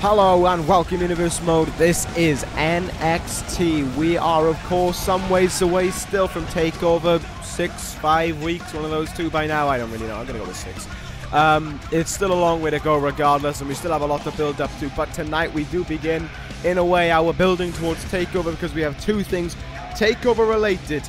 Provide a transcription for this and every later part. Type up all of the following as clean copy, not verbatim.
Hello and welcome Universe Mode, this is NXT. We are of course some ways away still from TakeOver, 5 weeks, one of those two by now, I don't really know, I'm gonna go with 6. It's still a long way to go regardless, and we still have a lot to build up to, but tonight we do begin, in a way, our building towards TakeOver, because we have two things TakeOver related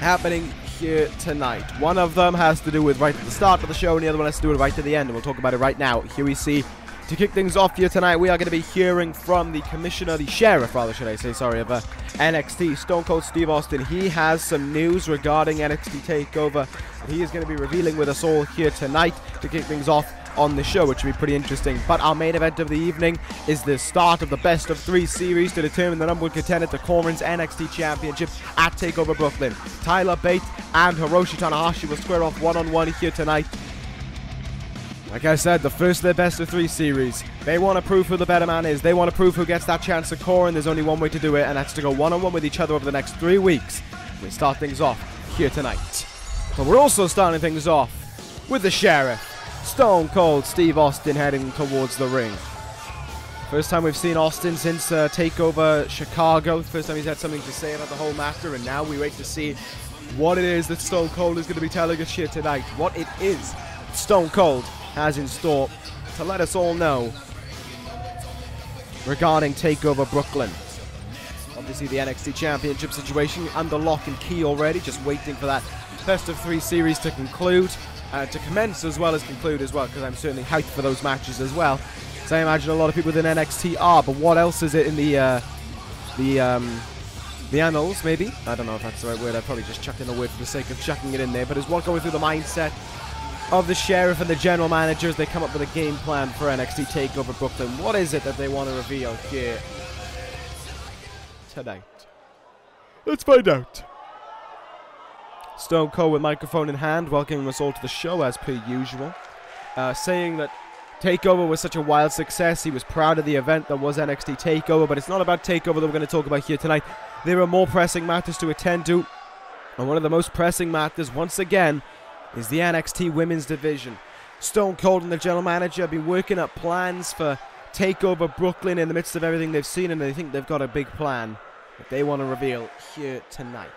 happening here tonight. One of them has to do with right at the start of the show, and the other one has to do with right at the end, and we'll talk about it right now. Here we see, to kick things off here tonight, we are going to be hearing from the commissioner, the sheriff rather should I say, sorry, of NXT, Stone Cold Steve Austin. He has some news regarding NXT TakeOver. He is going to be revealing with us all here tonight to kick things off on the show, which will be pretty interesting. But our main event of the evening is the start of the best of 3 series to determine the number one contender to Corman's NXT Championship at TakeOver Brooklyn. Tyler Bate and Hiroshi Tanahashi will square off one-on-one here tonight. Like I said, the first of their best of 3 series. They want to prove who the better man is. They want to prove who gets that chance at Core, and there's only one way to do it, and that's to go one-on-one with each other over the next 3 weeks. We start things off here tonight. But we're also starting things off with the sheriff, Stone Cold Steve Austin, heading towards the ring. First time we've seen Austin since TakeOver Chicago. First time he's had something to say about the whole matter, and now we wait to see what it is that Stone Cold is going to be telling us here tonight. What it is Stone Cold has in store to let us all know regarding TakeOver Brooklyn. Obviously the NXT Championship situation under lock and key already, just waiting for that best of 3 series to conclude, to commence as well as conclude as well, because I'm certainly hyped for those matches as well. So I imagine a lot of people within NXT are, but what else is it in the annals maybe? I don't know if that's the right word, I'd probably just chuck in the word for the sake of chucking it in there, but it's what going through the mindset of the sheriff and the general manager as they come up with a game plan for NXT TakeOver Brooklyn. What is it that they want to reveal here tonight? Let's find out. Stone Cold with microphone in hand, welcoming us all to the show as per usual. Saying that TakeOver was such a wild success, he was proud of the event that was NXT TakeOver, but it's not about TakeOver that we're going to talk about here tonight. There are more pressing matters to attend to, and one of the most pressing matters, once again, is the NXT Women's Division. Stone Cold and the general manager have been working up plans for TakeOver Brooklyn in the midst of everything they've seen, and they think they've got a big plan that they want to reveal here tonight.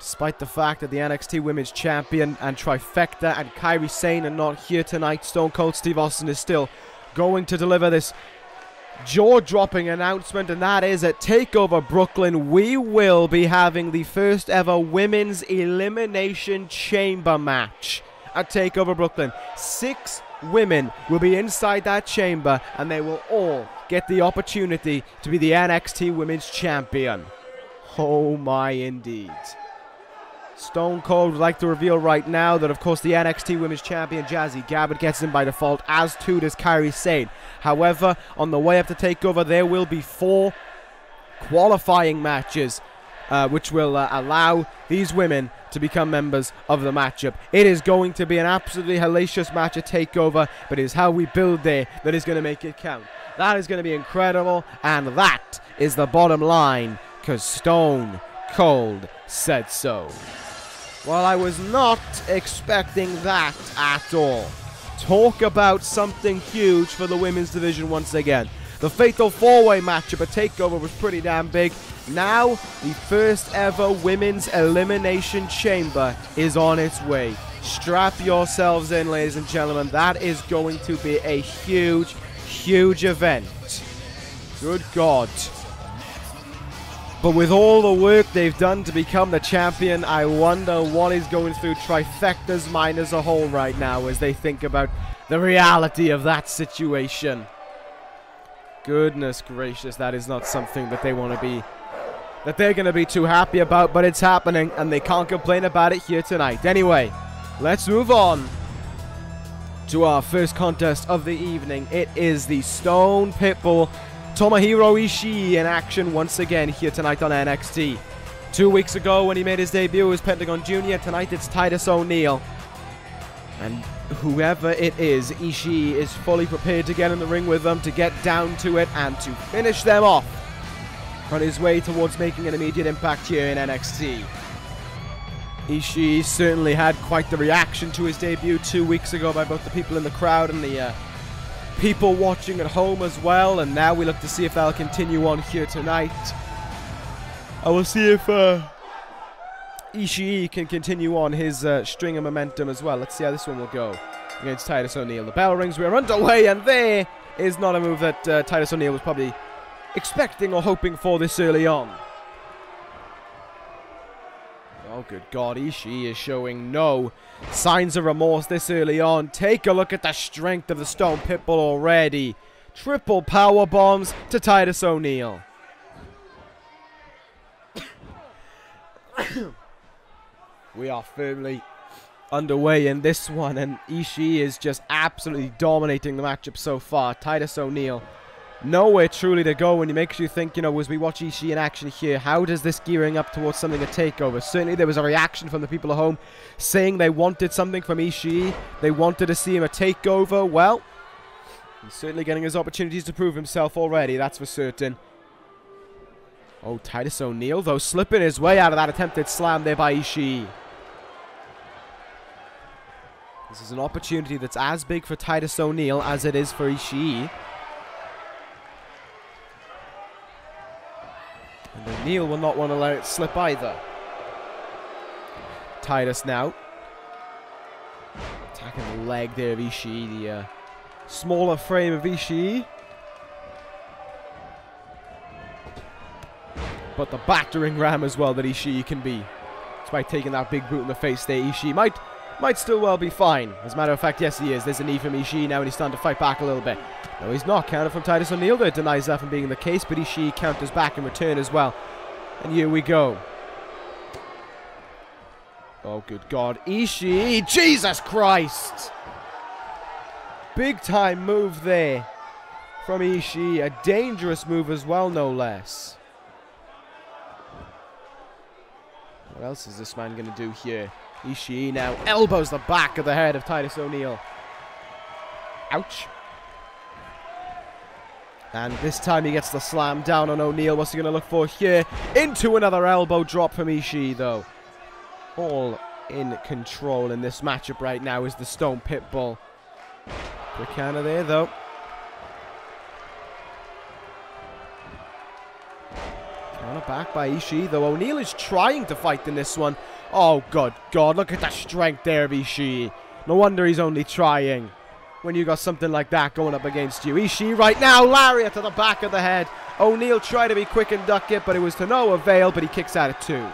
Despite the fact that the NXT Women's Champion and Trifecta and Kairi Sane are not here tonight, Stone Cold Steve Austin is still going to deliver this jaw-dropping announcement, and that is at TakeOver Brooklyn we will be having the first ever Women's Elimination Chamber match at TakeOver Brooklyn. 6 women will be inside that chamber, and they will all get the opportunity to be the NXT Women's Champion. Oh my indeed. Stone Cold would like to reveal right now that of course the NXT Women's Champion Jazzy Gabbard gets in by default, as too does Kairi Sane. However, on the way up to TakeOver there will be 4 qualifying matches which will allow these women to become members of the matchup. It is going to be an absolutely hellacious match at TakeOver, but it is how we build there that is going to make it count. That is going to be incredible, and that is the bottom line, because Stone Cold said so. Well, I was not expecting that at all. Talk about something huge for the women's division once again. The fatal 4-way matchup at TakeOver was pretty damn big. Now, the first ever women's elimination chamber is on its way. Strap yourselves in, ladies and gentlemen. That is going to be a huge, huge event. Good God. But with all the work they've done to become the champion, I wonder what is going through Trifecta's mind as a whole right now as they think about the reality of that situation. Goodness gracious, that is not something that they want to be, that they're going to be too happy about, but it's happening and they can't complain about it here tonight. Anyway, let's move on to our first contest of the evening. It is the Stone Pitbull Tomohiro Ishii in action once again here tonight on NXT. 2 weeks ago when he made his debut as Pentagon Junior, tonight it's Titus O'Neill. And whoever it is, Ishii is fully prepared to get in the ring with them, to get down to it and to finish them off. On his way towards making an immediate impact here in NXT. Ishii certainly had quite the reaction to his debut 2 weeks ago by both the people in the crowd and the people watching at home as well, and now we look to see if that'll continue on here tonight. I will see if Ishii can continue on his string of momentum as well. Let's see how this one will go against Titus O'Neill. The bell rings, we're underway, and there is not a move that Titus O'Neill was probably expecting or hoping for this early on. Oh, good God, Ishii is showing no signs of remorse this early on. Take a look at the strength of the Stone Pitbull already. Triple power bombs to Titus O'Neill. We are firmly underway in this one, and Ishii is just absolutely dominating the matchup so far. Titus O'Neill, nowhere truly to go, and it makes you think, you know, as we watch Ishii in action here, how does this gearing up towards something at TakeOver? Certainly there was a reaction from the people at home saying they wanted something from Ishii. They wanted to see him at TakeOver. Well, he's certainly getting his opportunities to prove himself already, that's for certain. Oh, Titus O'Neill, though, slipping his way out of that attempted slam there by Ishii. This is an opportunity that's as big for Titus O'Neill as it is for Ishii. And O'Neill will not want to let it slip either. Titus now attacking the leg there of Ishii, the smaller frame of Ishii. But the battering ram as well that Ishii can be. Despite taking that big boot in the face there, Ishii might still well be fine. As a matter of fact, yes he is. There's a knee from Ishii now, and he's starting to fight back a little bit. No, he's not. Counter from Titus O'Neill there denies that from being the case, but Ishii counters back in return as well. And here we go. Oh, good God. Ishii! Jesus Christ! Big time move there from Ishii. A dangerous move as well, no less. What else is this man going to do here? Ishii now elbows the back of the head of Titus O'Neill. Ouch. And this time he gets the slam down on O'Neill. What's he going to look for here? Into another elbow drop from Ishii, though. All in control in this matchup right now is the Stone Pitbull. Quick counter there, though. Back by Ishii, though O'Neill is trying to fight in this one. Oh, good God, look at the strength there of Ishii. No wonder he's only trying when you got something like that going up against you. Ishii right now, lariat to the back of the head. O'Neill tried to be quick and duck it, but it was to no avail, but he kicks out at two.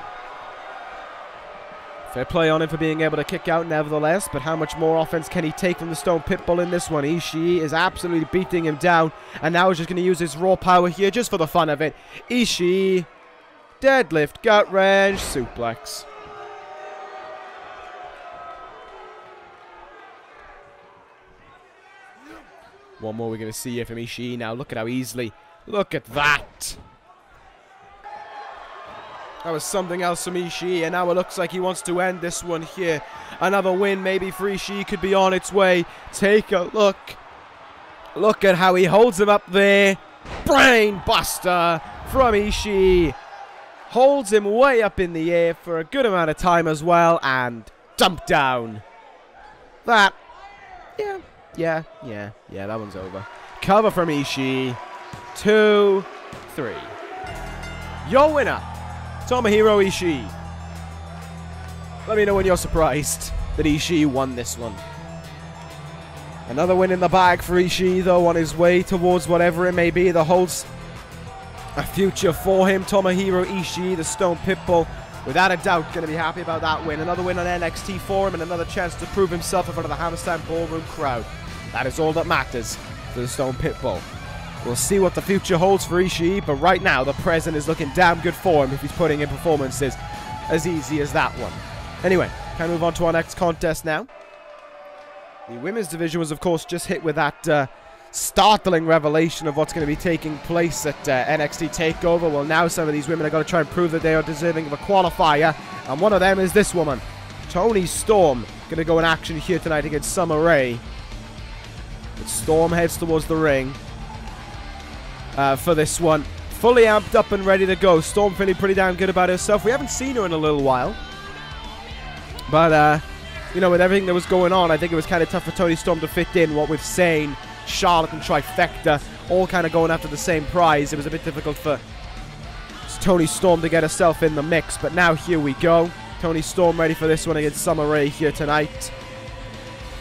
Fair play on him for being able to kick out nevertheless, but how much more offense can he take from the Stone Pitbull in this one? Ishii is absolutely beating him down, and now he's just going to use his raw power here just for the fun of it. Ishii, deadlift, gut wrench, suplex. One more we're going to see here from Ishii now. Look at how easily. Look at that. That was something else from Ishii, and now it looks like he wants to end this one here. Another win maybe for Ishii could be on its way. Take a look. Look at how he holds him up there. Brain buster from Ishii. Holds him way up in the air for a good amount of time as well, and dump down. That, yeah, that one's over. Cover from Ishii. 2, 3. Your winner, Tomohiro Ishii. Let me know when you're surprised that Ishii won this one. Another win in the bag for Ishii, though, on his way towards whatever it may be that holds a future for him. Tomohiro Ishii, the Stone Pitbull, without a doubt going to be happy about that win. Another win on NXT for him, and another chance to prove himself in front of the Hammerstein Ballroom crowd. That is all that matters for the Stone Pitbull. We'll see what the future holds for Ishii, but right now the present is looking damn good for him if he's putting in performances as easy as that one. Anyway, can move on to our next contest now. The women's division was, of course, just hit with that startling revelation of what's going to be taking place at NXT TakeOver. Well, now some of these women are going to try and prove that they are deserving of a qualifier, and one of them is this woman. Toni Storm going to go in action here tonight against Summer Rae. But Storm heads towards the ring. For this one, fully amped up and ready to go. Storm feeling pretty damn good about herself. We haven't seen her in a little while. But, you know, with everything that was going on, I think it was kind of tough for Toni Storm to fit in, what with Sane, Charlotte and Trifecta all kind of going after the same prize. It was a bit difficult for Toni Storm to get herself in the mix, but now here we go. Toni Storm ready for this one against Summer Rae here tonight.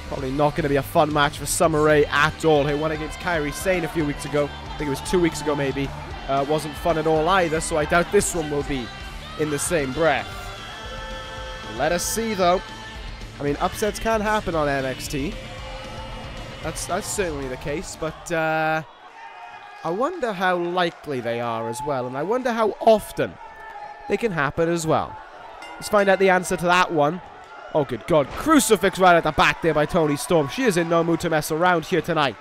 Probably not going to be a fun match for Summer Rae at all. He won against Kairi Sane a few weeks ago. I think it was 2 weeks ago maybe. Wasn't fun at all either, so I doubt this one will be in the same breath. Let us see, though. I mean, upsets can happen on NXT. That's certainly the case, but I wonder how likely they are as well, and I wonder how often they can happen as well. Let's find out the answer to that one. Oh, good God. Crucifix right at the back there by Toni Storm. She is in no mood to mess around here tonight.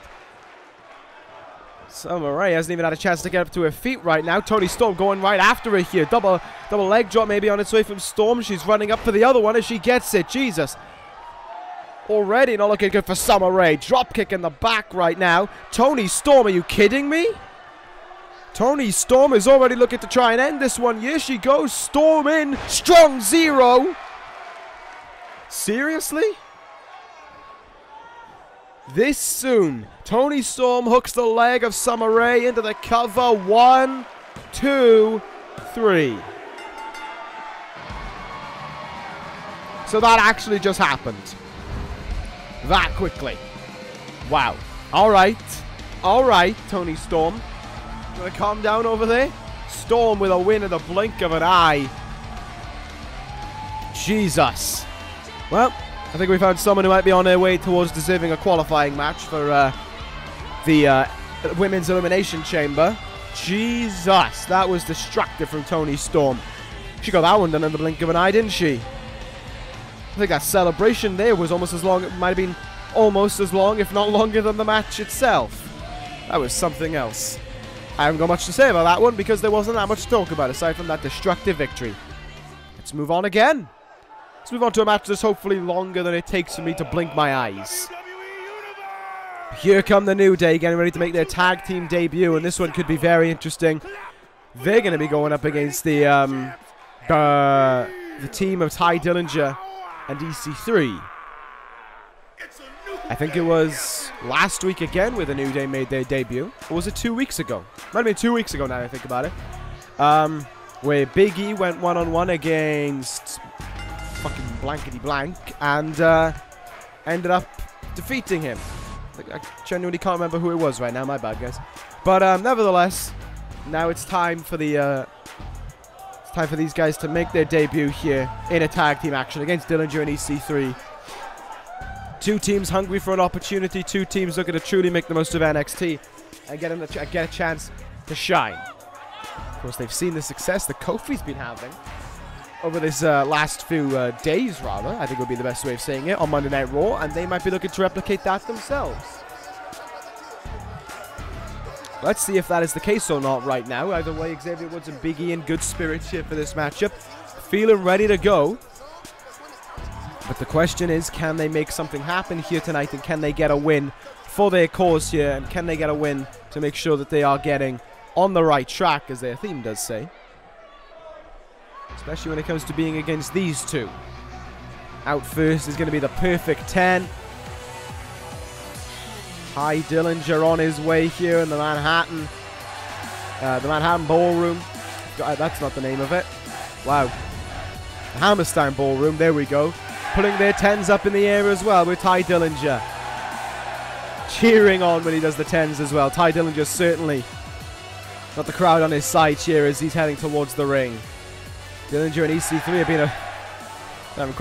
Summer Rae hasn't even had a chance to get up to her feet right now. Toni Storm going right after her here. Double leg drop maybe on its way from Storm. She's running up for the other one as she gets it. Jesus. Already not looking good for Summer Rae. Drop kick in the back right now. Toni Storm, are you kidding me? Toni Storm is already looking to try and end this one. Here she goes. Storm in. Strong zero. Seriously? This soon. Toni Storm hooks the leg of Summer Rae into the cover. 1, 2, 3. So that actually just happened. That quickly. Wow. Alright. Alright, Toni Storm. Gonna calm down over there? Storm with a win in the blink of an eye. Jesus. Well, I think we found someone who might be on their way towards deserving a qualifying match for the Women's Elimination Chamber. Jesus, that was destructive from Toni Storm. She got that one done in the blink of an eye, didn't she? I think that celebration there was almost as long, it might have been almost as long, if not longer than the match itself. That was something else. I haven't got much to say about that one because there wasn't that much to talk about aside from that destructive victory. Let's move on again. Let's move on to a match that's hopefully longer than it takes for me to blink my eyes. Here come the New Day, getting ready to make their tag team debut, and this one could be very interesting. They're going to be going up against the team of Ty Dillinger and EC3. I think it was last week again where the New Day made their debut. Or was it 2 weeks ago? Might have been 2 weeks ago now that I think about it. Where Big E went one-on-one against... fucking blankety blank, and ended up defeating him. I genuinely can't remember who it was right now, my bad guys. But nevertheless, now it's time for the it's time for these guys to make their debut here in a tag team action against Dillinger and EC3. Two teams hungry for an opportunity, two teams looking to truly make the most of NXT and get a chance to shine. Of course, they've seen the success that Kofi's been having over this last few days, rather, I think would be the best way of saying it, on Monday Night Raw, and they might be looking to replicate that themselves. Let's see if that is the case or not right now. Either way, Xavier Woods and Big E in good spirits here for this matchup, feeling ready to go. But the question is, can they make something happen here tonight, and can they get a win for their cause here, and can they get a win to make sure that they are getting on the right track, as their theme does say? Especially when it comes to being against these two. Out first is going to be the perfect 10. Ty Dillinger on his way here in the Manhattan Ballroom. That's not the name of it. Wow. The Hammerstein Ballroom, there we go. Pulling their 10s up in the air as well with Ty Dillinger. Cheering on when he does the 10s as well. Ty Dillinger certainly got the crowd on his side here as he's heading towards the ring. Dillinger and EC3 have been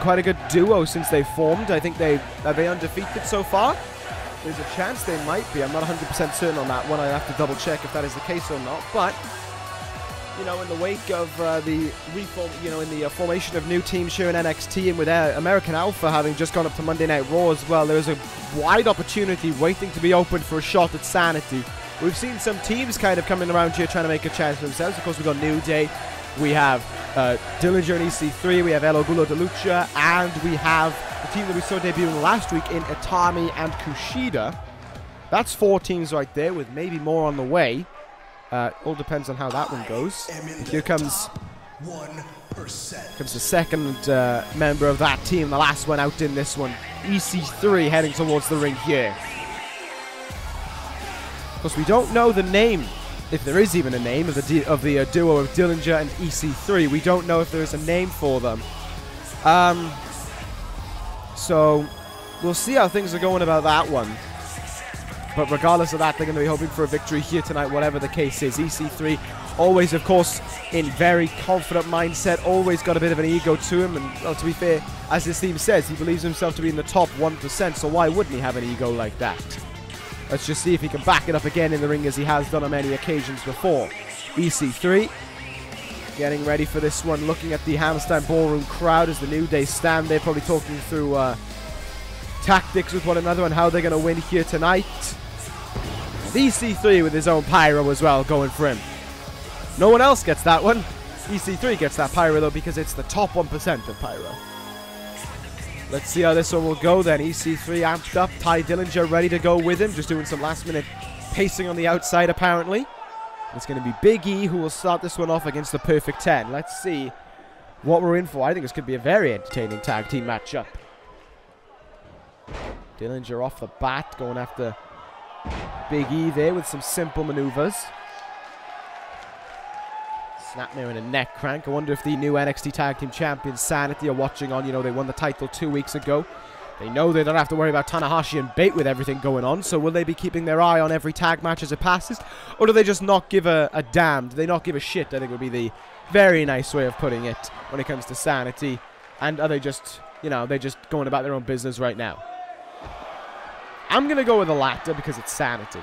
quite a good duo since they formed. I think are they undefeated so far? There's a chance they might be. I'm not 100% certain on that one. I have to double check if that is the case or not. But you know, in the wake of the formation of new teams here in NXT, and with American Alpha having just gone up to Monday Night Raw as well, there is a wide opportunity waiting to be opened for a shot at Sanity. We've seen some teams kind of coming around here trying to make a chance for themselves. Of course, we've got New Day, we have Dillinger and EC3, we have El Orgullo de Lucha, and we have the team that we saw debuting last week in Itami and Kushida. That's 4 teams right there, with maybe more on the way. All depends on how that one goes. Here comes 1%. Comes the second member of that team, the last one out in this one. EC3 heading towards the ring here. Because we don't know the name, if there is even a name, of the duo of Dillinger and EC3. We don't know if there is a name for them. So we'll see how things are going about that one. But regardless of that, they're going to be hoping for a victory here tonight, whatever the case is. EC3 always, of course, in very confident mindset, always got a bit of an ego to him. And well, to be fair, as his team says, he believes himself to be in the top 1%, so why wouldn't he have an ego like that? Let's just see if he can back it up again in the ring as he has done on many occasions before. EC3 getting ready for this one, looking at the Hammerstein Ballroom crowd as the New Day stand there, probably talking through tactics with one another and how they're going to win here tonight. EC3 with his own pyro as well going for him. No one else gets that one. EC3 gets that pyro though because it's the top 1% of pyro. Let's see how this one will go then. EC3 amped up. Ty Dillinger ready to go with him. Just doing some last minute pacing on the outside apparently. It's going to be Big E who will start this one off against the Perfect 10. Let's see what we're in for. I think this could be a very entertaining tag team matchup. Dillinger off the bat going after Big E there with some simple maneuvers. Snapmare and a neck crank. I wonder if the new NXT Tag Team Champions Sanity are watching on. You know, they won the title 2 weeks ago. They know they don't have to worry about Tanahashi and Bate with everything going on. So will they be keeping their eye on every tag match as it passes? Or do they just not give a damn? Do they not give a shit? I think would be the very nice way of putting it when it comes to Sanity. And are they just, you know, they're just going about their own business right now? I'm going to go with the latter because it's Sanity.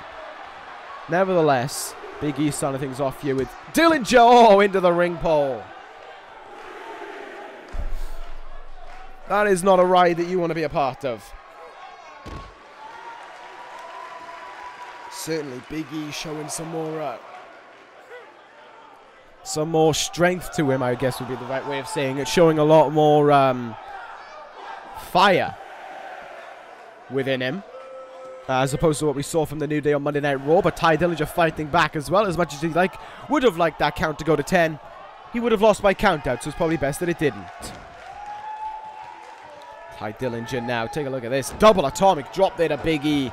Nevertheless, Big E starting things off here with Dillinger into the ring pole. That is not a ride that you want to be a part of. Certainly, Big E showing some more strength to him, I guess would be the right way of saying it. Showing a lot more fire within him. As opposed to what we saw from the New Day on Monday Night Raw, but Ty Dillinger fighting back as well. As much as he would have liked that count to go to 10, he would have lost by countout, so it's probably best that it didn't. Ty Dillinger now, take a look at this. Double atomic drop there to Big E.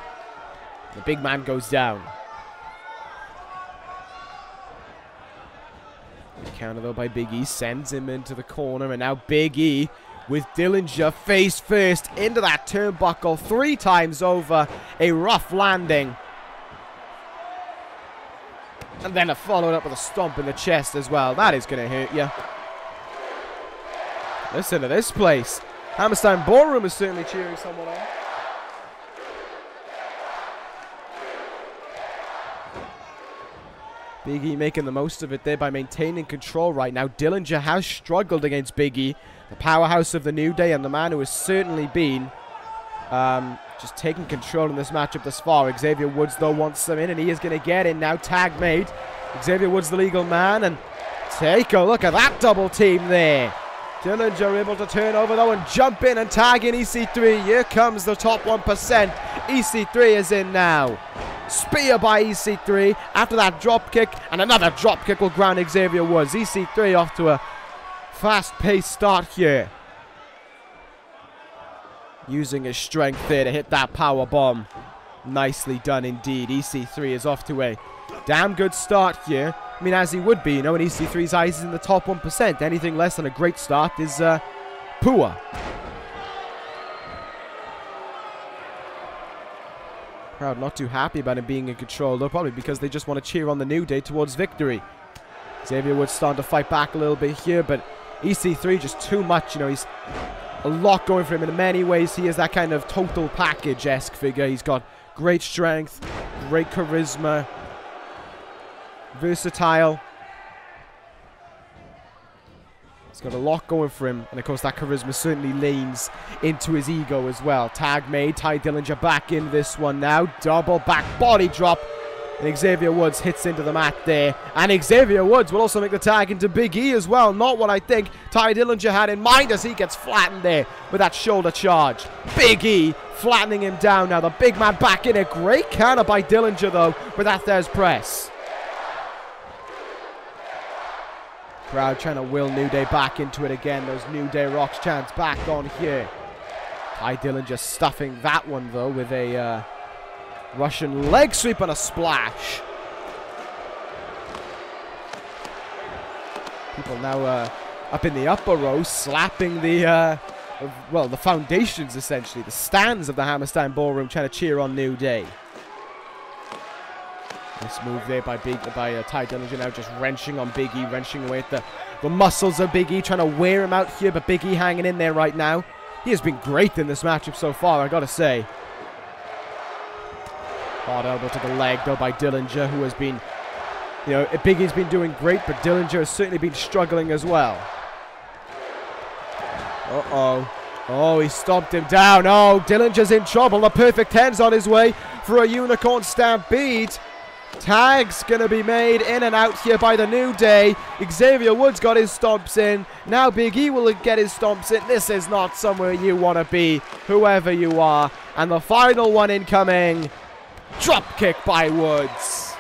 The big man goes down. The counter though by Big E sends him into the corner, and now Big E with Dillinger face first into that turnbuckle 3 times over. A rough landing. And then a followed up with a stomp in the chest as well. That is going to hurt you. Listen to this place. Hammerstein Ballroom is certainly cheering someone on. Big E making the most of it there by maintaining control right now. Dillinger has struggled against Big E, the powerhouse of the New Day and the man who has certainly been just taking control in this matchup thus far. Xavier Woods, though, wants some in, and he is going to get in now. Tag made. Xavier Woods, the legal man, and take a look at that double team there. Dillinger able to turn over, though, and jump in and tag in EC3. Here comes the top 1%. EC3 is in now. Spear by EC3 after that drop kick, and another drop kick will ground Xavier Woods. EC3 off to a fast-paced start here, using his strength there to hit that power bomb. Nicely done indeed. EC3 is off to a damn good start here. I mean, as he would be, you know, in EC3's eyes is in the top 1%. Anything less than a great start is poor. Crowd not too happy about him being in control, though, probably because they just want to cheer on the New Day towards victory. Xavier Woods starting to fight back a little bit here, but EC3 just too much, you know, he's a lot going for him. In many ways, he is that kind of total package-esque figure. He's got great strength, great charisma, versatile. He's got a lot going for him, and of course that charisma certainly leans into his ego as well. Tag made, Ty Dillinger back in this one now. Double back body drop, and Xavier Woods hits into the mat there. And Xavier Woods will also make the tag into Big E as well. Not what I think Ty Dillinger had in mind as he gets flattened there with that shoulder charge. Big E flattening him down now. The big man back in. A great counter by Dillinger though with that there's press. Crowd trying to will New Day back into it again. Those New Day Rocks chants back on here. Ty Dillinger stuffing that one, though, with a Russian leg sweep and a splash. People now up in the upper row slapping the, well, the foundations, essentially. The stands of the Hammerstein Ballroom trying to cheer on New Day. Nice move there by Ty Dillinger now, just wrenching on Big E, wrenching away at the muscles of Big E, trying to wear him out here, but Big E hanging in there right now. He has been great in this matchup so far, I gotta say. Hard elbow to the leg, though, by Dillinger, who has been, you know, Big E's been doing great, but Dillinger has certainly been struggling as well. Uh-oh. Oh, he stomped him down. Oh, Dillinger's in trouble. The perfect 10's on his way for a Unicorn Stampede. Tags going to be made in and out here by the New Day. Xavier Woods got his stomps in. Now Big E will get his stomps in. This is not somewhere you want to be, whoever you are. And the final one incoming. Drop kick by Woods.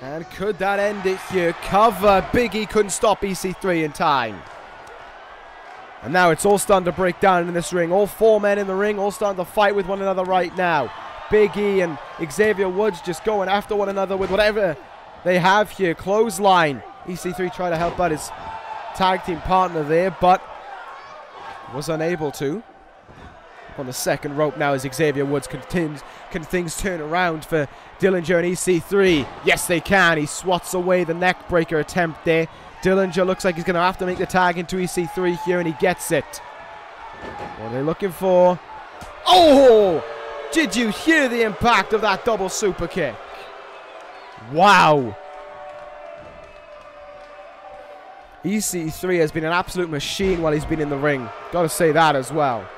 And could that end it here? Cover. Big E couldn't stop EC3 in time. And now it's all starting to break down in this ring. All four men in the ring, all starting to fight with one another right now. Big E and Xavier Woods just going after one another with whatever they have here. Clothesline. EC3 tried to help out his tag team partner there, but was unable to. On the second rope now as Xavier Woods continues. Can things turn around for Dillinger and EC3? Yes, they can. He swats away the neckbreaker attempt there. Dillinger looks like he's going to have to make the tag into EC3 here, and he gets it. What are they looking for? Oh! Did you hear the impact of that double super kick? Wow! EC3 has been an absolute machine while he's been in the ring. Got to say that as well.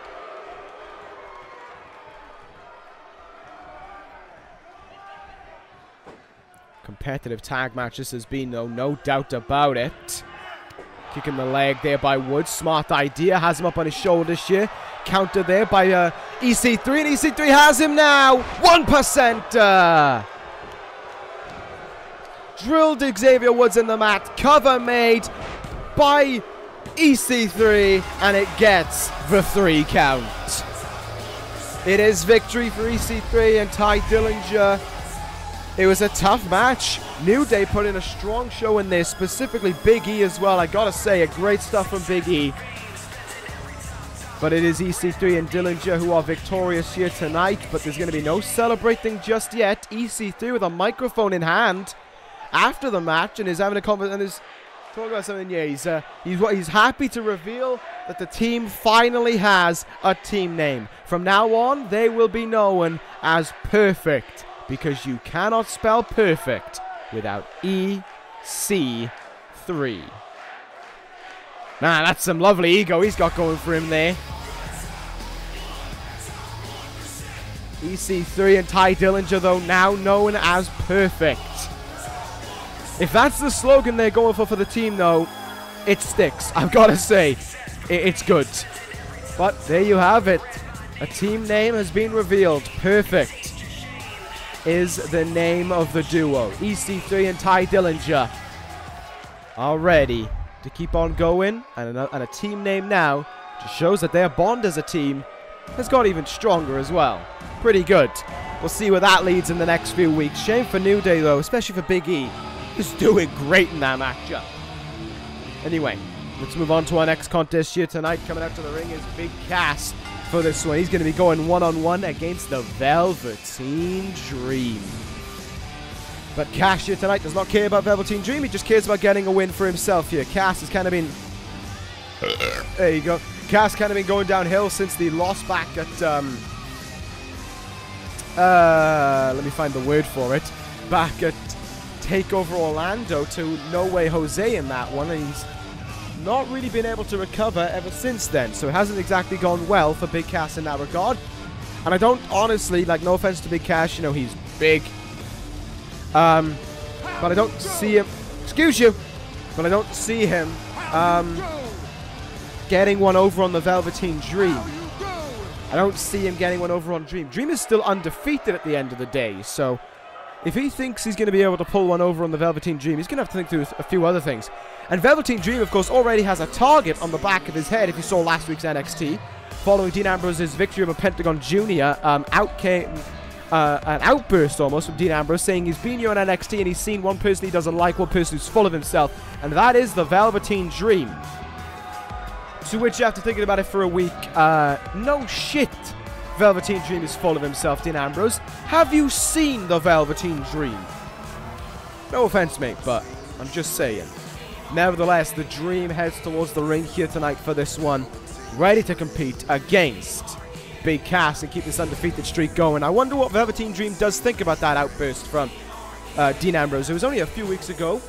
Competitive tag match this has been, though, no doubt about it. Kicking the leg there by Woods. Smart idea. Has him up on his shoulders here. Counter there by EC3, and EC3 has him now. 1%. Drilled Xavier Woods in the mat. Cover made by EC3, and it gets the 3 count. It is victory for EC3 and Ty Dillinger. It was a tough match. New Day put in a strong show in this, specifically Big E as well. I gotta say, great stuff from Big E. But it is EC3 and Dillinger who are victorious here tonight, but there's gonna be no celebrating just yet. EC3 with a microphone in hand after the match and is having a conversation, and is talking about something. Yeah, he's happy to reveal that the team finally has a team name. From now on, they will be known as Perfect, because you cannot spell perfect without EC3. Man, that's some lovely ego he's got going for him there. EC3 and Ty Dillinger, though, now known as Perfect. If that's the slogan they're going for the team, though, it sticks. I've got to say, it's good. But there you have it. A team name has been revealed. Perfect is the name of the duo. EC3 and Ty Dillinger are ready to keep on going, and a team name now just shows that their bond as a team has got even stronger as well. Pretty good. We'll see where that leads in the next few weeks. Shame for New Day, though, especially for Big E, who's doing great in that matchup. Anyway, let's move on to our next contest here tonight. Coming out to the ring is Big Cass. For this one, he's going to be going one-on-one against the Velveteen Dream. But Cass here tonight does not care about Velveteen Dream. He just cares about getting a win for himself here. Cass has kind of been... there you go. Cass kind of been going downhill since the loss back at... let me find the word for it. Back at TakeOver Orlando to No Way Jose in that one. And he's not really been able to recover ever since then, so it hasn't exactly gone well for Big Cass in that regard. And I don't honestly, like, no offense to Big Cass, you know, he's big, but I don't see him, excuse you, but I don't see him getting one over on the Velveteen Dream. I don't see him getting one over on Dream. Dream is still undefeated at the end of the day, so If he thinks he's going to be able to pull one over on the Velveteen Dream, he's going to have to think through a few other things. And Velveteen Dream, of course, already has a target on the back of his head, if you saw last week's NXT. Following Dean Ambrose's victory over Pentagon Junior, out came an outburst almost from Dean Ambrose, saying he's been here on NXT and he's seen one person he doesn't like, one person who's full of himself, and that is the Velveteen Dream. To which, after thinking about it for a week, no shit, Velveteen Dream is full of himself, Dean Ambrose. Have you seen the Velveteen Dream? No offense, mate, but I'm just saying. Nevertheless, the Dream heads towards the ring here tonight for this one, ready to compete against Big Cass and keep this undefeated streak going. I wonder what Velveteen Dream does think about that outburst from Dean Ambrose. It was only a few weeks ago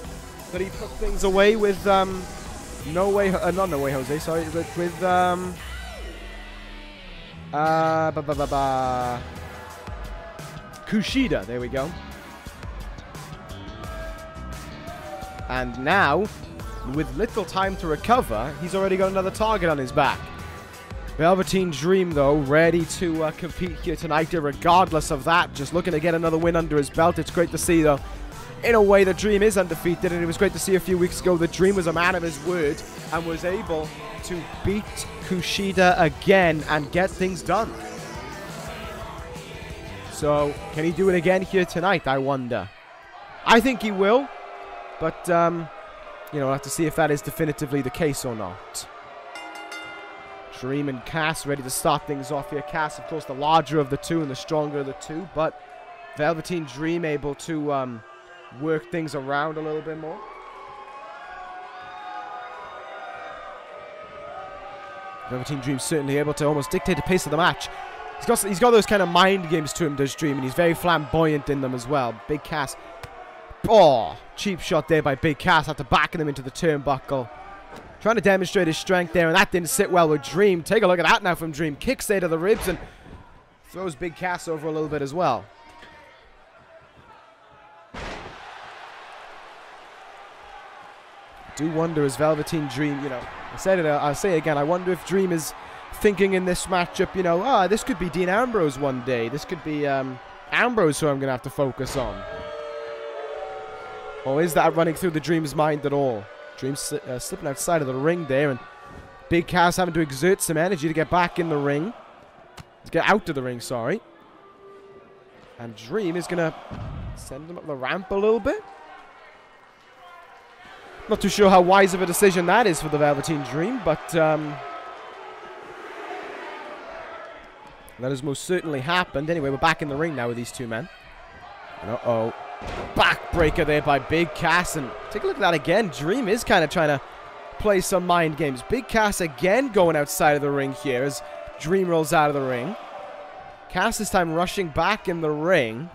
that he put things away with with Kushida. There we go. And now, with little time to recover, he's already got another target on his back. Velveteen Dream, though, ready to compete here tonight, regardless of that. Just looking to get another win under his belt. It's great to see, though. In a way, the Dream is undefeated, and it was great to see a few weeks ago the Dream was a man of his word and was able to beat Kushida again and get things done. So, can he do it again here tonight, I wonder? I think he will, but, you know, we'll have to see if that is definitively the case or not. Dream and Cass ready to start things off here. Cass, of course, the larger of the two and the stronger of the two, but Velveteen Dream able to work things around a little bit more. Velveteen Dream certainly able to almost dictate the pace of the match. He's got those kind of mind games to him, does Dream, and he's very flamboyant in them as well. Big Cass. Oh, cheap shot there by Big Cass after backing him into the turnbuckle. Trying to demonstrate his strength there, and that didn't sit well with Dream. Take a look at that now from Dream. Kicks there to the ribs and throws Big Cass over a little bit as well. I do wonder, as Velveteen Dream, you know, I'll say it again, I wonder if Dream is thinking in this matchup, you know, this could be Dean Ambrose one day. This could be Ambrose who I'm going to have to focus on. Or is that running through the Dream's mind at all? Dream slipping outside of the ring there, and Big Cass having to exert some energy to get back in the ring. To get out of the ring, sorry. And Dream is going to send him up the ramp a little bit. Not too sure how wise of a decision that is for the Velveteen Dream, but that has most certainly happened. Anyway, we're back in the ring now with these two men. Uh-oh. Backbreaker there by Big Cass, and take a look at that again. Dream is kind of trying to play some mind games. Big Cass again going outside of the ring here as Dream rolls out of the ring. Cass this time rushing back in the ring,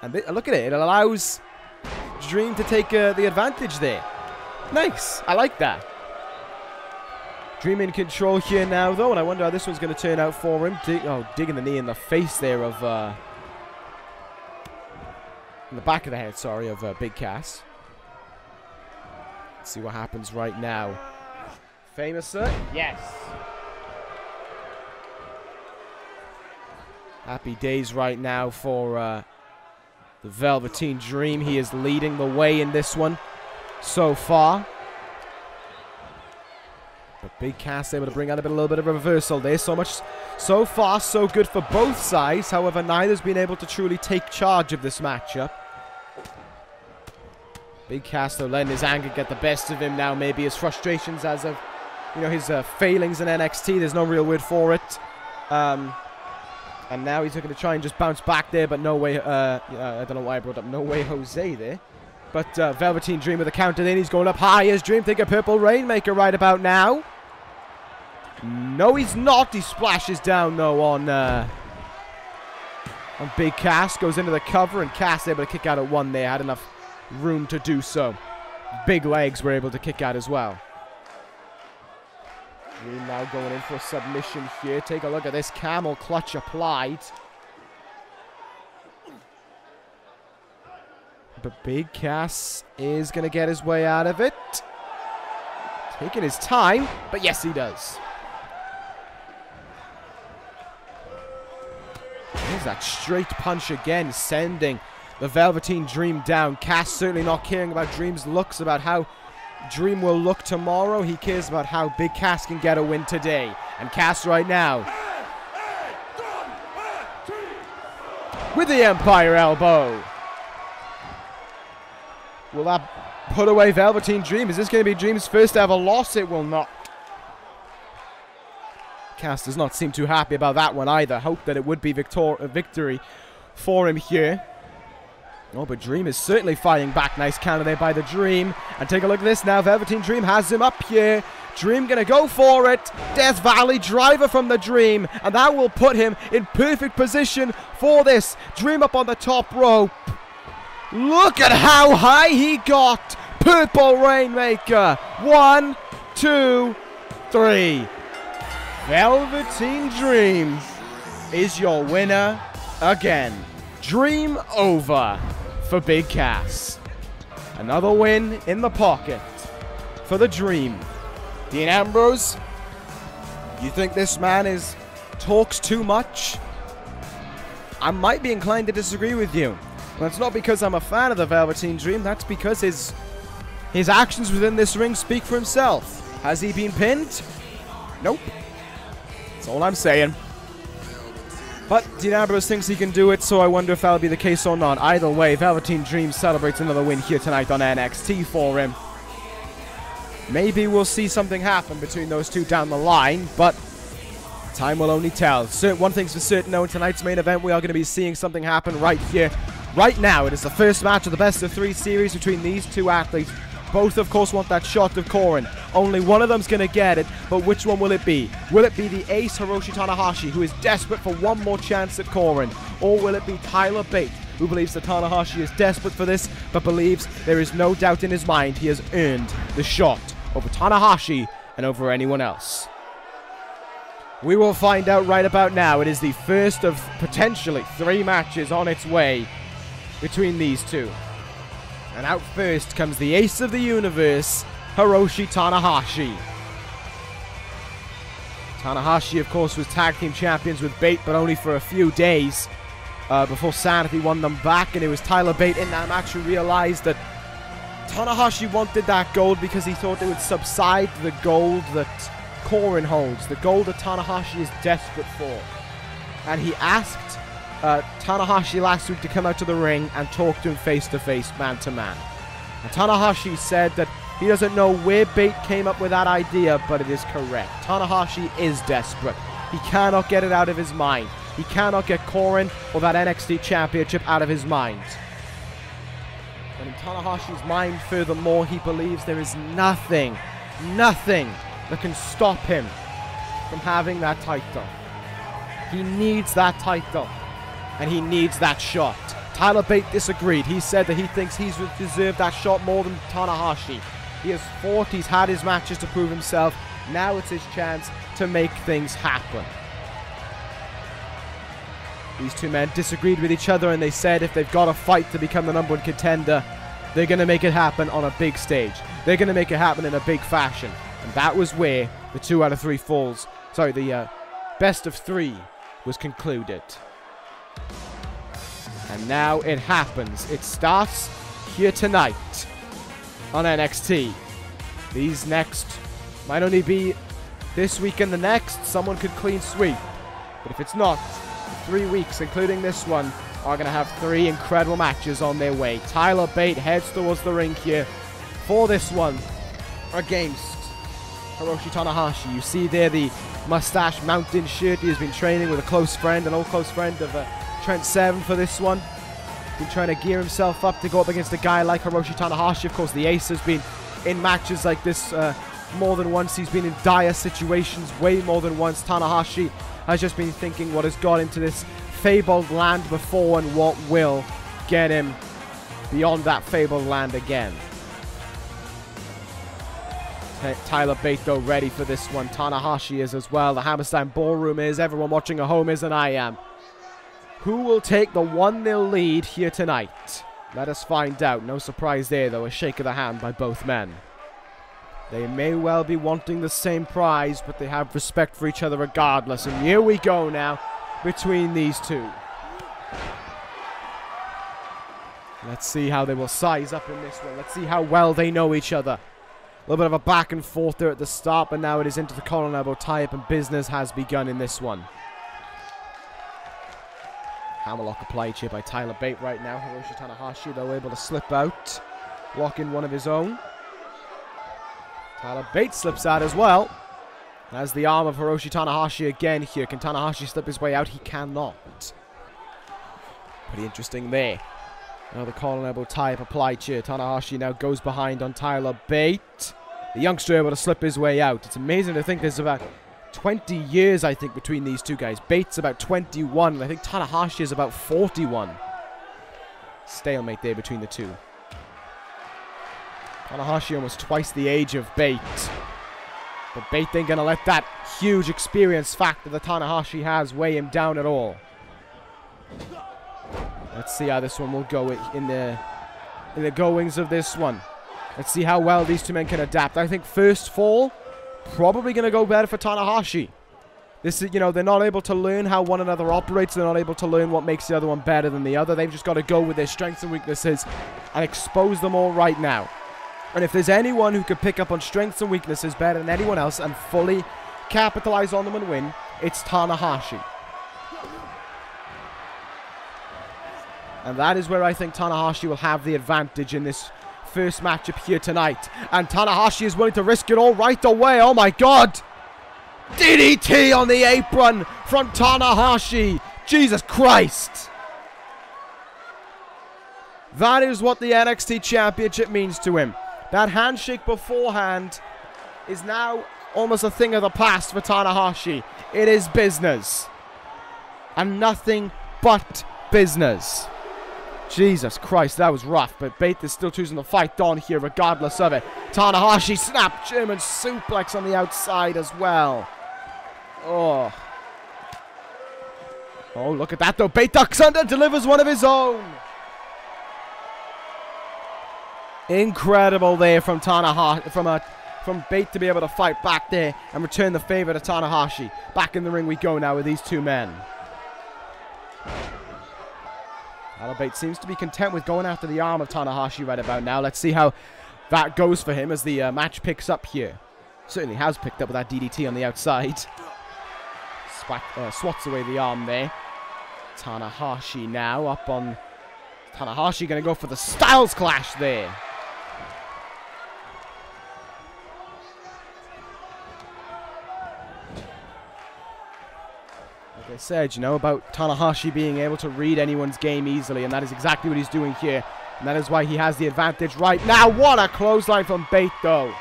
and look at it. It allows Dream to take the advantage there. Nice. I like that. Dream in control here now, though, and I wonder how this one's going to turn out for him. Digging the knee in the face there of... in the back of the head, sorry, of Big Cass. Let's see what happens right now. Famous, sir? Yes. Happy days right now for the Velveteen Dream. He is leading the way in this one so far. But Big Cass able to bring out a little bit of reversal there. So far, so good for both sides. However, neither's been able to truly take charge of this matchup. Big Cass, though, letting his anger get the best of him now. Maybe his frustrations as of, you know, his failings in NXT. There's no real word for it. And now he's looking to try and just bounce back there, but no way. I don't know why I brought up No Way Jose there. But Velveteen Dream with a counter in. He's going up high as Dream. Think of Purple Rainmaker right about now. No, he's not. He splashes down, though, on Big Cass. Goes into the cover, and Cass able to kick out at one there. Had enough room to do so. Big legs were able to kick out as well. Dream now going in for a submission here. Take a look at this camel clutch applied. But Big Cass is going to get his way out of it. Taking his time, but yes, he does. There's that straight punch again, sending the Velveteen Dream down. Cass certainly not caring about Dream's looks, about how Dream will look tomorrow. He cares about how Big Cass can get a win today. And Cass right now with the Empire Elbow. Will that put away Velveteen Dream? Is this going to be Dream's first ever loss? It will not. Cass does not seem too happy about that one either. Hope that it would be a victory for him here. Oh, but Dream is certainly fighting back. Nice counter there by the Dream. And take a look at this now. Velveteen Dream has him up here. Dream gonna go for it. Death Valley driver from the Dream. And that will put him in perfect position for this. Dream up on the top rope. Look at how high he got. Purple Rainmaker. 1, 2, 3. Velveteen Dream is your winner again. Dream over for Big Cass. Another win in the pocket for the Dream. Dean Ambrose, you think this man talks too much? I might be inclined to disagree with you. That's not because I'm a fan of the Velveteen Dream. That's because his actions within this ring speak for himself. Has he been pinned? Nope. That's all I'm saying. But Dean Ambrose thinks he can do it, so I wonder if that'll be the case or not. Either way, Velveteen Dream celebrates another win here tonight on NXT for him. Maybe we'll see something happen between those two down the line, but time will only tell. One thing's for certain, though, in tonight's main event, we are going to be seeing something happen right here, right now. It is the first match of the best-of-3 series between these two athletes. Both, of course, want that shot of Korin. Only one of them's going to get it, but which one will it be? Will it be the ace Hiroshi Tanahashi, who is desperate for one more chance at Korin? Or will it be Tyler Bate, who believes that Tanahashi is desperate for this, but believes there is no doubt in his mind he has earned the shot over Tanahashi and over anyone else? We will find out right about now. It is the first of potentially 3 matches on its way between these two. And out first comes the ace of the universe, Hiroshi Tanahashi. Tanahashi, of course, was tag team champions with Bate, but only for a few days before Sanity won them back. And it was Tyler Bate in that match who realized that Tanahashi wanted that gold because he thought it would subside the gold that Korin holds, the gold that Tanahashi is desperate for. And he asked Tanahashi last week to come out to the ring and talk to him face-to-face, man-to-man. And Tanahashi said that he doesn't know where Bate came up with that idea, but it is correct. Tanahashi is desperate. He cannot get it out of his mind. He cannot get Korin or that NXT championship out of his mind. And in Tanahashi's mind, furthermore, he believes there is nothing that can stop him from having that title. He needs that title. And he needs that shot. Tyler Bate disagreed. He said that he thinks he's deserved that shot more than Tanahashi. He has fought. He's had his matches to prove himself. Now it's his chance to make things happen. These two men disagreed with each other, and they said if they've got a fight to become the number one contender, they're going to make it happen on a big stage. They're going to make it happen in a big fashion. And that was where the 2 out of 3 falls. Sorry, the best of 3 was concluded. And now it happens. It starts here tonight on NXT. These next might only be this week and the next. Someone could clean sweep. But if it's not, 3 weeks, including this one, are going to have 3 incredible matches on their way. Tyler Bate heads towards the ring here for this one against Hiroshi Tanahashi. You see there the Mustache Mountain shirt. He's been training with a close friend, an old close friend of Trent Seven for this one. Been trying to gear himself up to go up against a guy like Hiroshi Tanahashi. Of course, the ace has been in matches like this more than once. He's been in dire situations way more than once. Tanahashi has just been thinking what has got into this fabled land before and what will get him beyond that fabled land again. Tyler Bate, though, ready for this one. Tanahashi is as well. The Hammerstein Ballroom is. Everyone watching at home is, and I am. Who will take the 1-0 lead here tonight? Let us find out. No surprise there, though. A shake of the hand by both men. They may well be wanting the same prize, but they have respect for each other regardless. And here we go now between these two. Let's see how they will size up in this one. Let's see how well they know each other. A little bit of a back and forth there at the start, but now it is into the collar and elbow tie-up, and business has begun in this one. Hammerlock applied here by Tyler Bate right now. Hiroshi Tanahashi, though, able to slip out, blocking one of his own. Tyler Bate slips out as well. As the arm of Hiroshi Tanahashi again here. Can Tanahashi slip his way out? He cannot. Pretty interesting there. Now the collar and elbow tie-up applied here. Tanahashi now goes behind on Tyler Bate. The youngster able to slip his way out. It's amazing to think there's about 20 years, I think, between these two guys. Bate's about 21, and I think Tanahashi is about 41. Stalemate there between the two. Tanahashi almost twice the age of Bate. But Bate ain't going to let that huge experience factor that Tanahashi has weigh him down at all. Let's see how this one will go in the goings of this one. Let's see how well these two men can adapt. I think first fall, probably going to go better for Tanahashi. This is, you know, they're not able to learn how one another operates. They're not able to learn what makes the other one better than the other. They've just got to go with their strengths and weaknesses and expose them all right now. And if there's anyone who could pick up on strengths and weaknesses better than anyone else and fully capitalize on them and win, it's Tanahashi. And that is where I think Tanahashi will have the advantage in this first matchup here tonight. And Tanahashi is willing to risk it all right away. Oh my God! DDT on the apron from Tanahashi. Jesus Christ! That is what the NXT Championship means to him. That handshake beforehand is now almost a thing of the past for Tanahashi. It is business. And nothing but business. Jesus Christ, that was rough, but Bate is still choosing to fight on here regardless of it. Tanahashi snap, German suplex on the outside as well. Oh. Oh, look at that though. Bate ducks under, delivers one of his own. Incredible there from Tanahashi, from Bate to be able to fight back there and return the favor to Tanahashi. Back in the ring we go now with these two men. Tyler Bate seems to be content with going after the arm of Tanahashi right about now. Let's see how that goes for him as the match picks up here. Certainly has picked up with that DDT on the outside. Swats away the arm there. Tanahashi now up on... Tanahashi going to go for the Styles Clash there. I said, you know, about Tanahashi being able to read anyone's game easily, and that is exactly what he's doing here, and that is why he has the advantage right now. What a clothesline from Bate, though.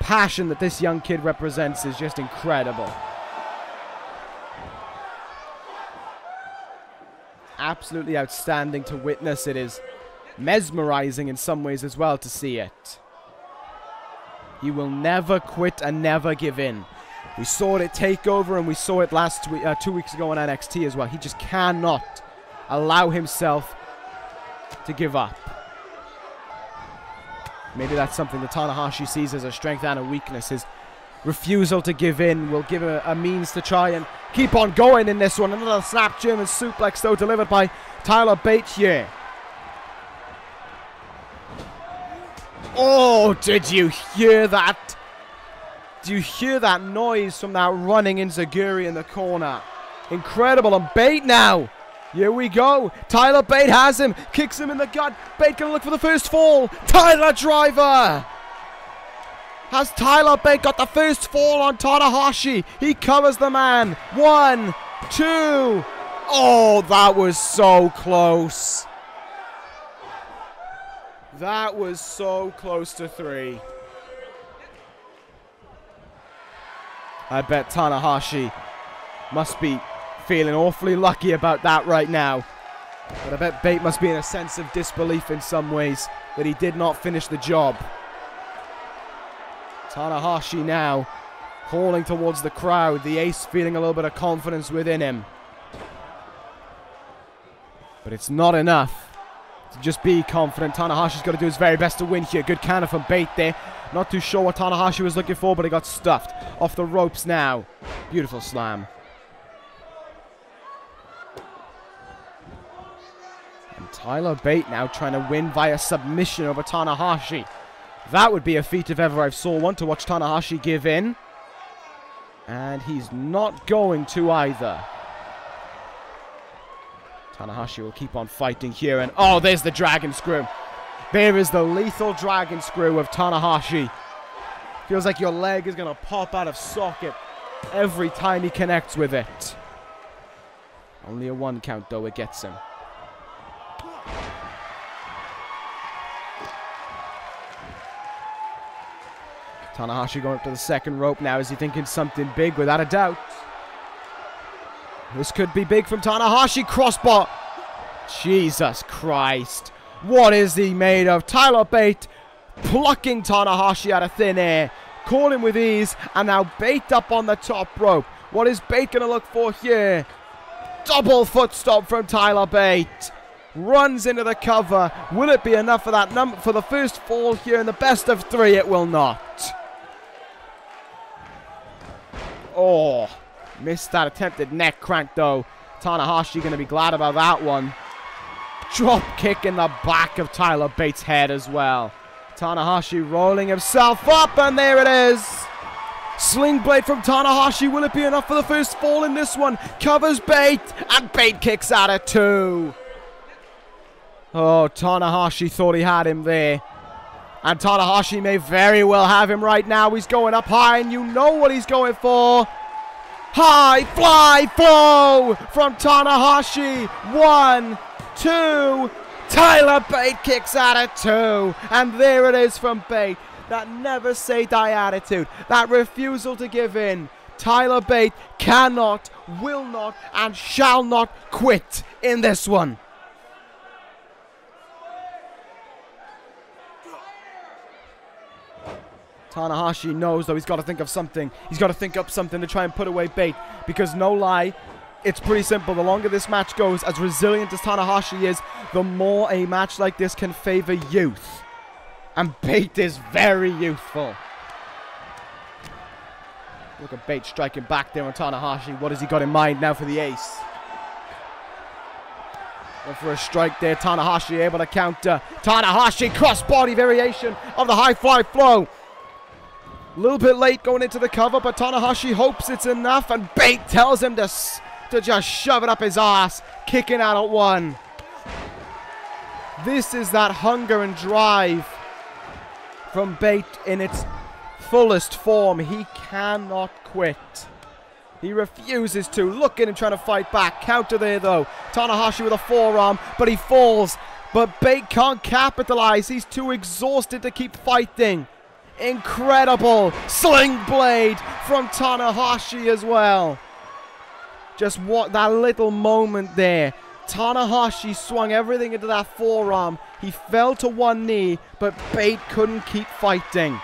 Passion that this young kid represents is just incredible. Absolutely outstanding to witness. It is mesmerizing in some ways as well to see it. He will never quit and never give in. We saw it at TakeOver, and we saw it last 2 weeks ago on NXT as well. He just cannot allow himself to give up. Maybe that's something that Tanahashi sees as a strength and a weakness. His refusal to give in will give him a means to try and keep on going in this one. Another snap German suplex, though, delivered by Tyler Bate here. Oh, did you hear that? Do you hear that noise from that running Inzaguri in the corner? Incredible, and Bate now. Here we go. Tyler Bate has him, kicks him in the gut. Bate gonna look for the first fall. Tyler driver. Has Tyler Bate got the first fall on Tanahashi? He covers the man. 1, 2. Oh, that was so close. That was so close to 3. I bet Tanahashi must be feeling awfully lucky about that right now. But I bet Bate must be in a sense of disbelief in some ways that he did not finish the job. Tanahashi now hauling towards the crowd. The ace feeling a little bit of confidence within him. But it's not enough to just be confident. Tanahashi's got to do his very best to win here. Good counter from Bate there. Not too sure what Tanahashi was looking for, but he got stuffed. Off the ropes now. Beautiful slam. And Tyler Bate now trying to win via submission over Tanahashi. That would be a feat if ever I saw one, to watch Tanahashi give in. And he's not going to either. Tanahashi will keep on fighting here, and oh, there's the dragon screw. There is the lethal dragon screw of Tanahashi. Feels like your leg is going to pop out of socket every time he connects with it. Only a one count though, it gets him. Tanahashi going up to the second rope now. Is he thinking something big? Without a doubt. This could be big from Tanahashi. Crossbar. Jesus Christ. What is he made of? Tyler Bate plucking Tanahashi out of thin air. Caught him with ease. And now Bate up on the top rope. What is Bate going to look for here? Double foot stomp from Tyler Bate. Runs into the cover. Will it be enough for that number for the first fall here in the best of three? It will not. Oh, missed that attempted neck crank though. Tanahashi going to be glad about that one. Drop kick in the back of Tyler Bate's head as well. Tanahashi rolling himself up, and there it is. Sling blade from Tanahashi. Will it be enough for the first fall in this one? Covers Bate, and Bate kicks out at two. Oh, Tanahashi thought he had him there. And Tanahashi may very well have him right now. He's going up high, and you know what he's going for. High fly flow from Tanahashi. 1, 2. Tyler Bate kicks out at two. And there it is from Bate. That never say die attitude. That refusal to give in. Tyler Bate cannot, will not, and shall not quit in this one. Tanahashi knows, though, he's got to think of something. He's got to think up something to try and put away Bate. Because, no lie, it's pretty simple. The longer this match goes, as resilient as Tanahashi is, the more a match like this can favor youth. And Bate is very youthful. Look at Bate striking back there on Tanahashi. What has he got in mind now for the ace? And for a strike there, Tanahashi able to counter. Tanahashi cross-body variation of the high-fly flow. A little bit late going into the cover, but Tanahashi hopes it's enough, and Bate tells him to just shove it up his ass, kicking out at one. This is that hunger and drive from Bate in its fullest form. He cannot quit. He refuses to. Look at him trying to fight back. Counter there, though. Tanahashi with a forearm, but he falls. But Bate can't capitalize. He's too exhausted to keep fighting. Incredible sling blade from Tanahashi as well. Just what that little moment there. Tanahashi swung everything into that forearm. He fell to one knee, but Bate couldn't keep fighting.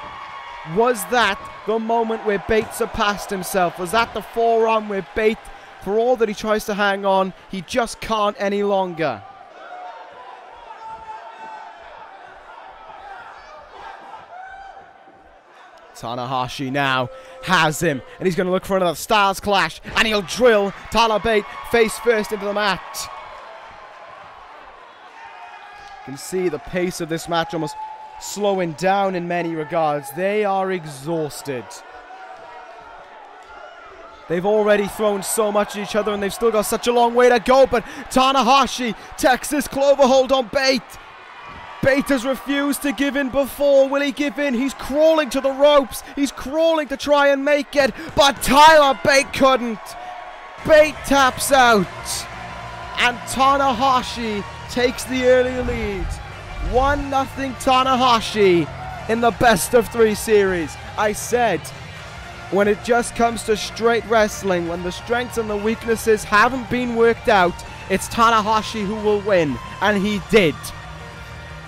Was that the moment where Bate surpassed himself? Was that the forearm where Bate, for all that he tries to hang on, he just can't any longer? Tanahashi now has him, and he's going to look for another Stars Clash, and he'll drill Tyler Bate face first into the mat. You can see the pace of this match almost slowing down in many regards. They are exhausted. They've already thrown so much at each other, and they've still got such a long way to go, but Tanahashi, Texas Clover hold on Bate. Bate has refused to give in before. Will he give in? He's crawling to the ropes. He's crawling to try and make it, but Tyler Bate couldn't. Bate taps out, and Tanahashi takes the early lead. 1-0 Tanahashi in the best of three series. I said, when it just comes to straight wrestling, when the strengths and the weaknesses haven't been worked out, it's Tanahashi who will win, and he did.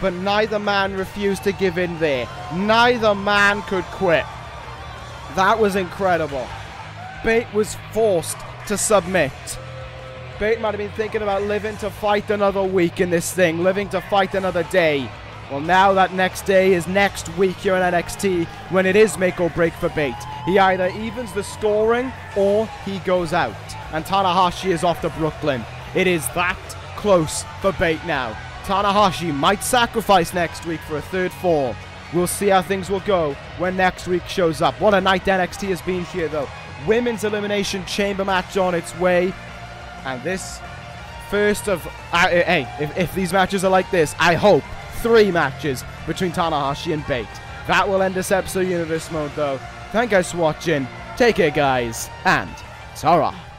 But neither man refused to give in there. Neither man could quit. That was incredible. Bate was forced to submit. Bate might have been thinking about living to fight another week in this thing, living to fight another day. Well, now that next day is next week here in NXT, when it is make or break for Bate. He either evens the scoring or he goes out. And Tanahashi is off to Brooklyn. It is that close for Bate now. Tanahashi might sacrifice next week for a third fall. We'll see how things will go when next week shows up. What a night NXT has been here, though. Women's Elimination Chamber match on its way. And this first of... hey, if these matches are like this, I hope 3 matches between Tanahashi and Bate. That will end this episode of Universe Mode, though. Thank you guys for watching. Take care, guys. And ta-ra.